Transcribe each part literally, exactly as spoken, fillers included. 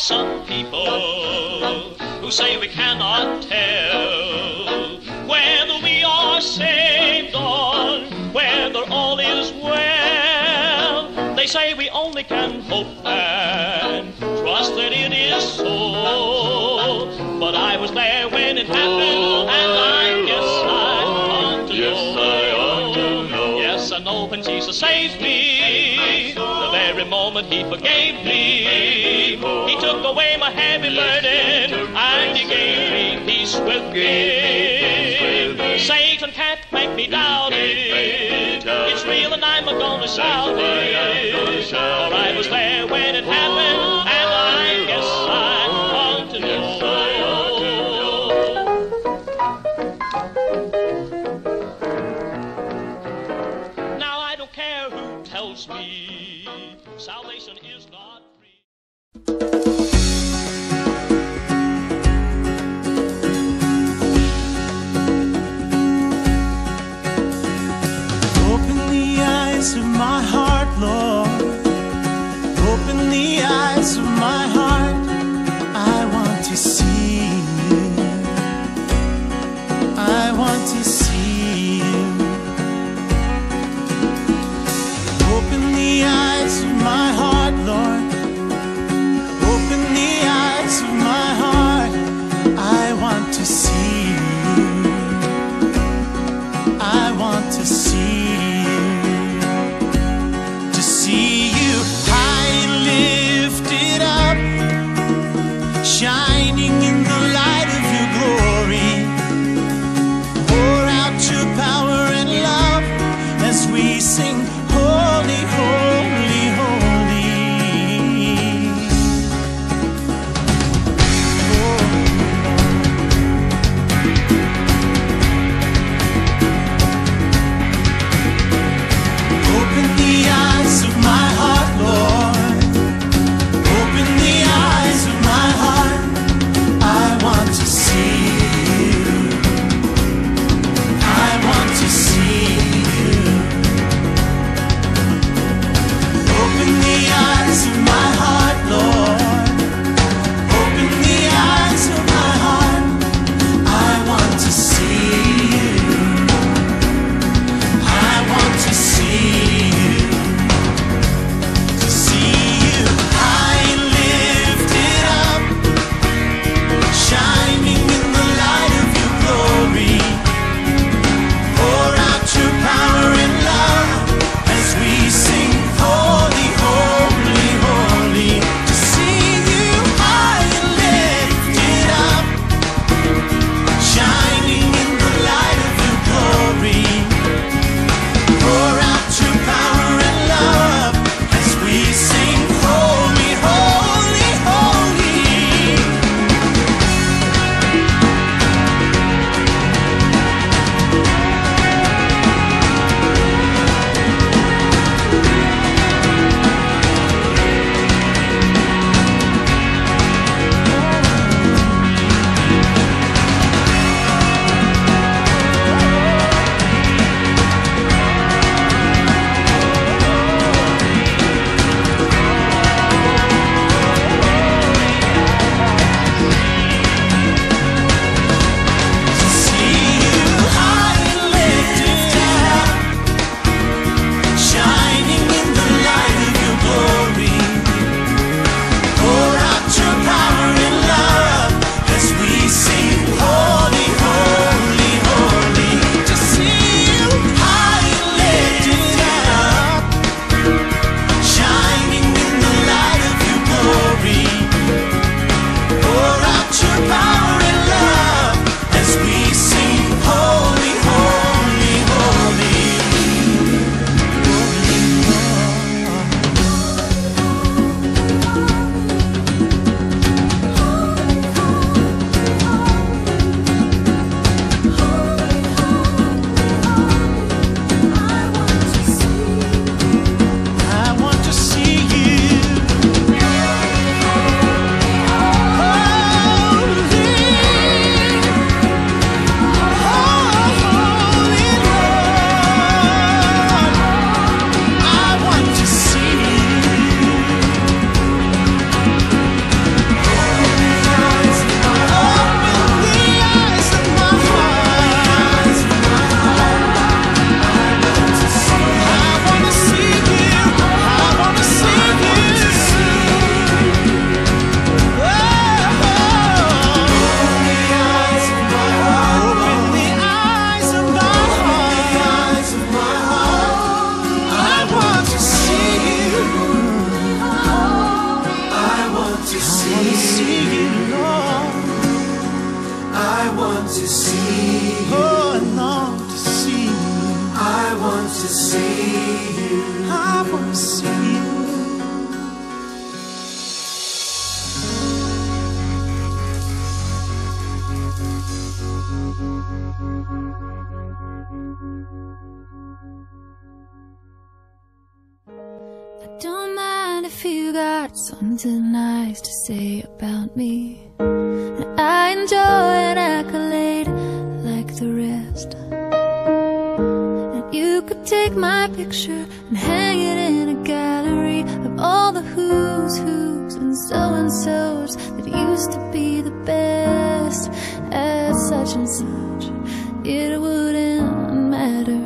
some people who say we cannot tell whether we are saved or whether all is well. They say we only can hope and trust that it is so. But I was there when it happened, and I guess I ought to know. Yes, I ought to know. Yes, I know when Jesus saved me, the very moment He forgave me, He took away my heavy burden, and He gave me peace with me. Satan can't make me doubt it. It's real, and I'm gonna shout it. For I was there when it happened, and I guess I ought to know. Me. Salvation is not free. Open the eyes of my heart, Lord. Open the eyes of my heart. I want to see You. I want to see You. Open the eyes of my heart, Lord. Open the eyes of my heart. I want to see You. I want to see You. To see You high and lifted up, shining in the light of Your glory. Pour out Your power and love as we sing, Holy, Holy. to see you. I want to see you. I don't mind if you got something nice to say about me. And I enjoy an accolade like the rest. And you could take my picture and hang it in a gallery of all the who's who's and so-and-so's that used to be the best at such and such. It wouldn't matter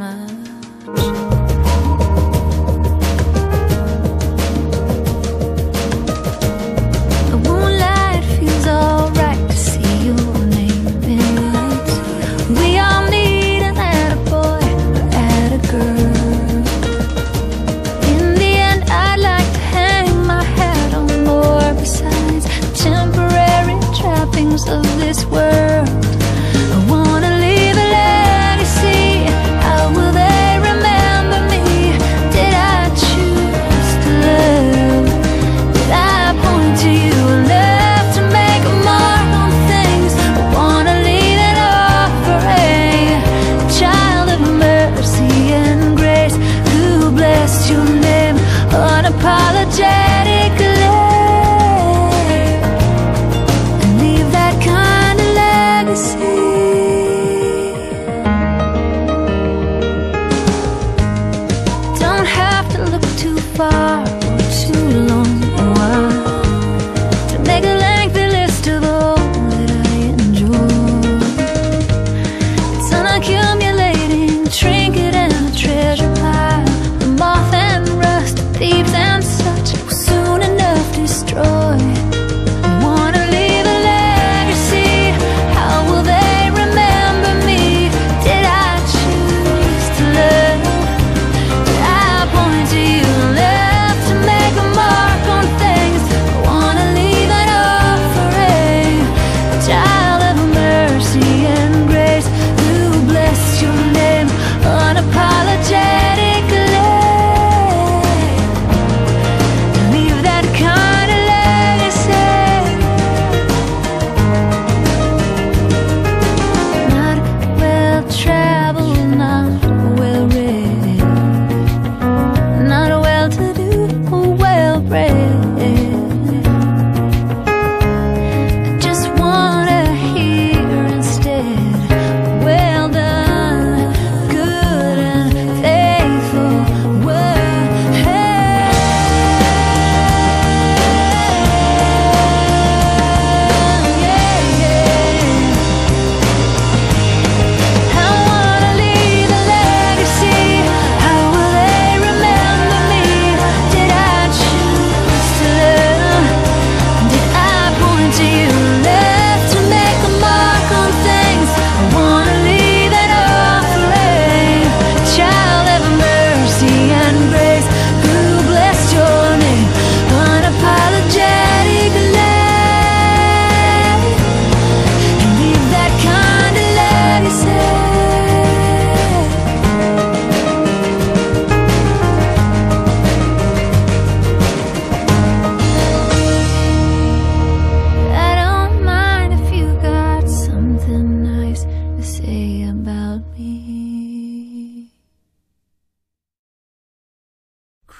much. Of this world, I wanna leave a legacy. How will they remember me? Did I choose to love? Did I point to you and love to make a mark on things? I wanna leave it all for a child of mercy and grace who blessed your name unapologetically.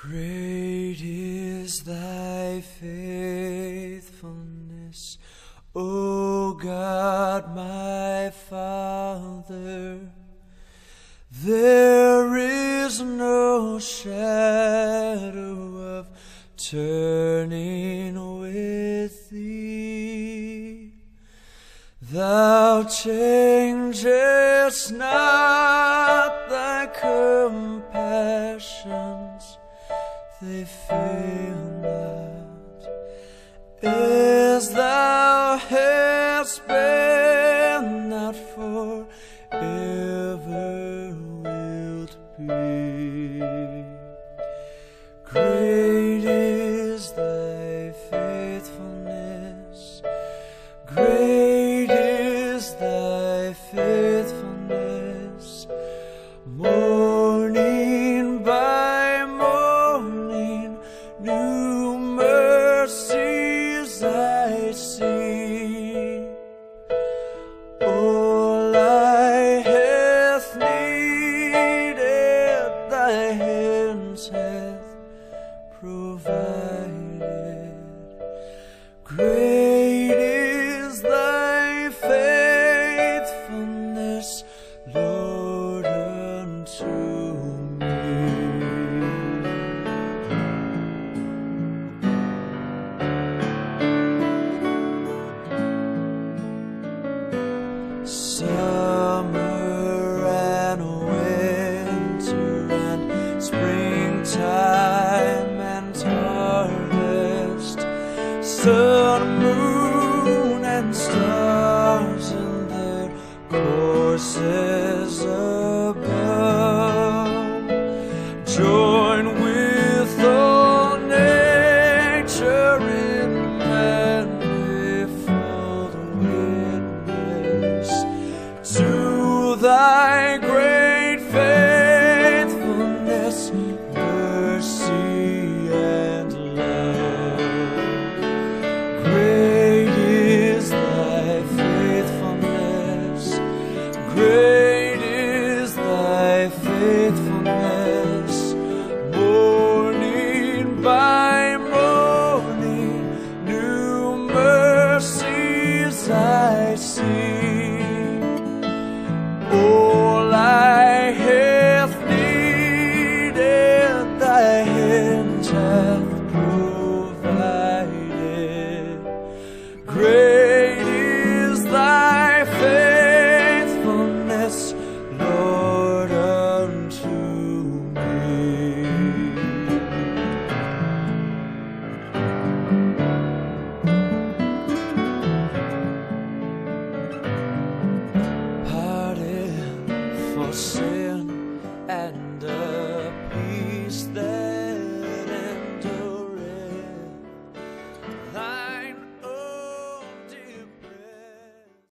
Great is thy faithfulness, O God, my Father. There is no shadow of turning with thee. Thou changest not thy compassions. They fail not, as thou hast been, not forever wilt be. Great is thy faithfulness, great is thy faithfulness, more faithful.